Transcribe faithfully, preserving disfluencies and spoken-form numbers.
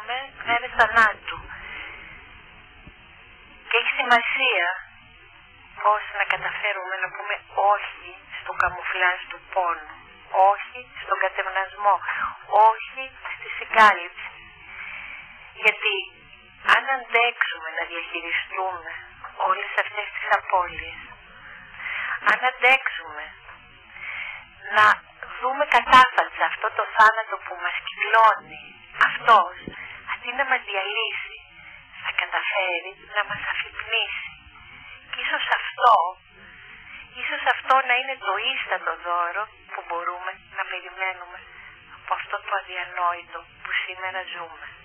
πούμε μέρες θανάτου. Και έχει σημασία πώς να καταφέρουμε να πούμε όχι στο καμουφλάζ του πόνου, όχι στον κατευνασμό, όχι στη συγκάλυψη. Γιατί αν αντέξουμε να διαχειριστούμε όλες αυτές τις απώλειες, αν αντέξουμε να δούμε κατάφατσα αυτό το θάνατο που μας κυκλώνει, αυτός αντί να μας διαλύσει θα καταφέρει να μας αφυπνήσει. Και ίσως αυτό, ίσως αυτό να είναι το ίστατο δώρο που μπορούμε να περιμένουμε από αυτό το αδιανόητο που σήμερα ζούμε.